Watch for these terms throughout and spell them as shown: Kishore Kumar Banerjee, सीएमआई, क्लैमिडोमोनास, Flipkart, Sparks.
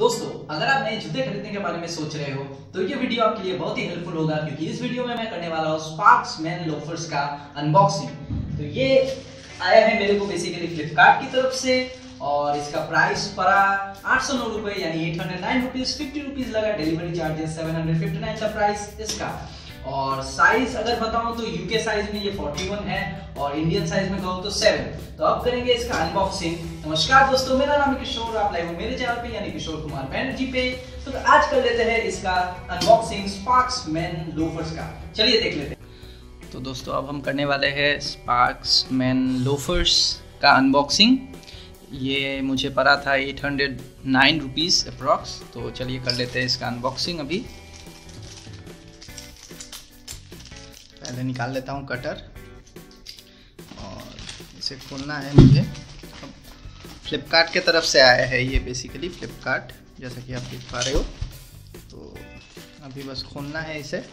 दोस्तों अगर आप नए जूते खरीदने के बारे में सोच रहे हो तो ये वीडियो आपके लिए बहुत ही हेल्पफुल होगा, क्योंकि इस वीडियो में मैं करने वाला हूँ स्पार्क्स मैन लोफर्स का अनबॉक्सिंग। तो ये आया है मेरे को बेसिकली फ्लिपकार्ट की तरफ से और इसका प्राइस पड़ा 809 रुपए यानी 809 रुपीज, 50 रुपीज लगा डिलीवरी चार्जेस, 759 था प्राइस इसका। और साइज अगर बताऊँ तो यूके साइज में ये 41 है और इंडियन साइज में कहूँ तो 7। तो अब करेंगे इसका अनबॉक्सिंग। नमस्कार दोस्तों, मेरा नाम है किशोर, आप लाइव हो मेरे चैनल पे यानी किशोर कुमार बैनर्जी पे। तो आज कर लेते हैं इसका अनबॉक्सिंग स्पार्क्स मैन लोफर्स का, चलिए देख लेते हैं। तो दोस्तों अब हम करने वाले हैं स्पार्क्स मैन लोफर्स का अनबॉक्सिंग। ये मुझे पड़ा था 809 रुपीज अप्रॉक्स। तो चलिए कर लेते हैं इसका अनबॉक्सिंग। अभी पहले निकाल लेता हूँ कटर, इसे खोलना है मुझे। अब फ्लिपकार्ट के तरफ से आया है ये, बेसिकली फ्लिपकार्ट, जैसा कि आप देख पा रहे हो। तो अभी बस खोलना है इसे।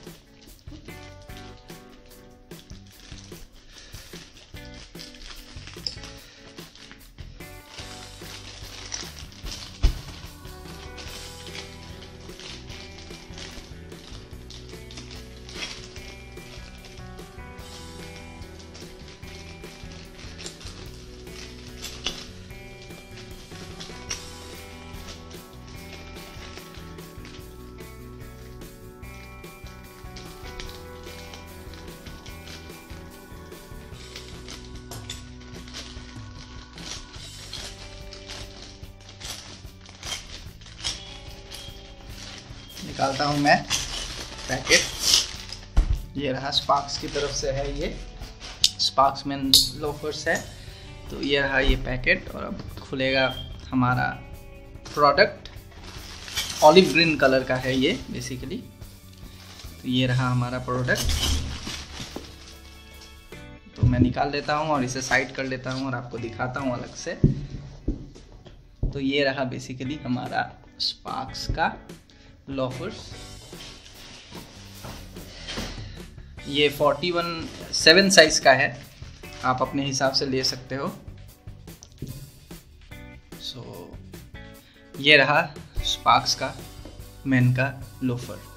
निकालता हूँ मैं पैकेट। ये रहा, स्पार्क्स की तरफ से है ये, स्पार्क्स मैन लोफर्स है। तो ये रहा ये पैकेट और अब खुलेगा हमारा प्रोडक्ट। ऑलिव ग्रीन कलर का है ये बेसिकली। तो ये रहा हमारा प्रोडक्ट। तो मैं निकाल लेता हूँ और इसे साइड कर लेता हूँ और आपको दिखाता हूँ अलग से। तो ये रहा बेसिकली हमारा स्पार्क्स का लोफर्स। ये 41 7 साइज का है, आप अपने हिसाब से ले सकते हो। सो ये रहा स्पार्क्स का मैन का लोफर।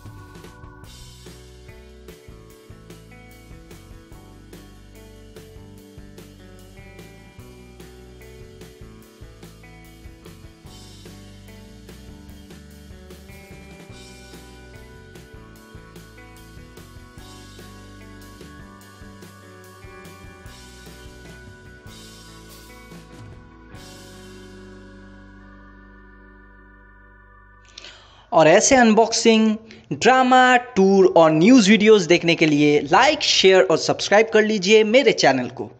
और ऐसे अनबॉक्सिंग, ड्रामा, टूर और न्यूज़ वीडियोस देखने के लिए लाइक, शेयर और सब्सक्राइब कर लीजिए मेरे चैनल को।